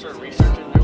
professor researching their